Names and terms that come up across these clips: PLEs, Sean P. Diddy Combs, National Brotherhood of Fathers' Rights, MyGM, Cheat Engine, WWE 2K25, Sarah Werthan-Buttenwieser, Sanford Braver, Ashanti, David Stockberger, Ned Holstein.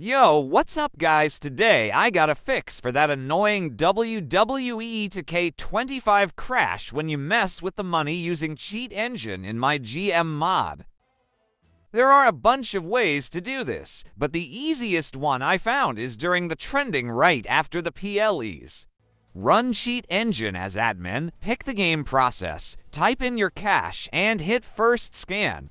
Yo, what's up guys? Today I got a fix for that annoying WWE 2K25 crash when you mess with the money using Cheat Engine in MyGM mod. There are a bunch of ways to do this, but the easiest one I found is during the trending right after the PLEs. Run Cheat Engine as admin, pick the game process, type in your cash, and hit first scan.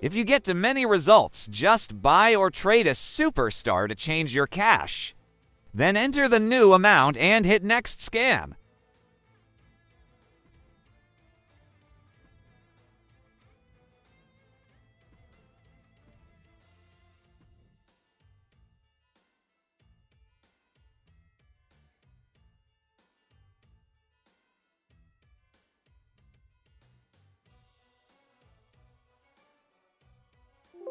If you get too many results, just buy or trade a superstar to change your cash. Then enter the new amount and hit next scan.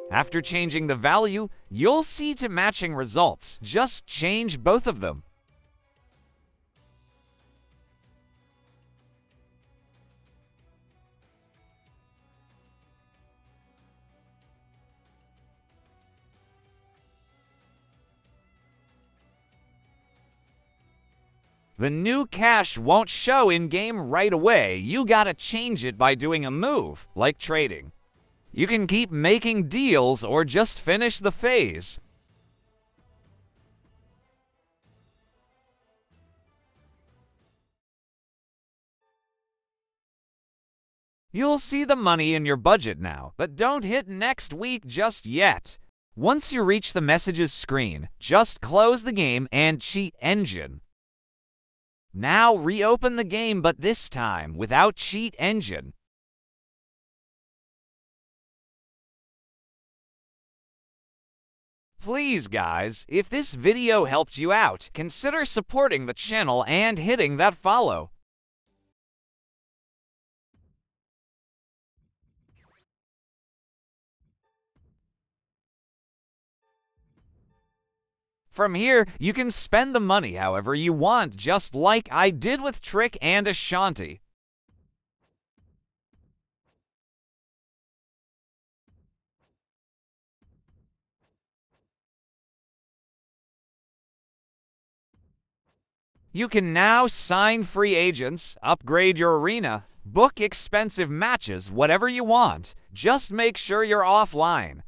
After changing the value, you'll see two matching results. Just change both of them. The new cash won't show in-game right away. You gotta change it by doing a move, like trading. You can keep making deals or just finish the phase. You'll see the money in your budget now, but don't hit next week just yet. Once you reach the messages screen, just close the game and Cheat Engine. Now reopen the game, but this time without Cheat Engine. Please guys, if this video helped you out, consider supporting the channel and hitting that follow. From here, you can spend the money however you want, just like I did with Trick and Ashanti. You can now sign free agents, upgrade your arena, book expensive matches, whatever you want. Just make sure you're offline.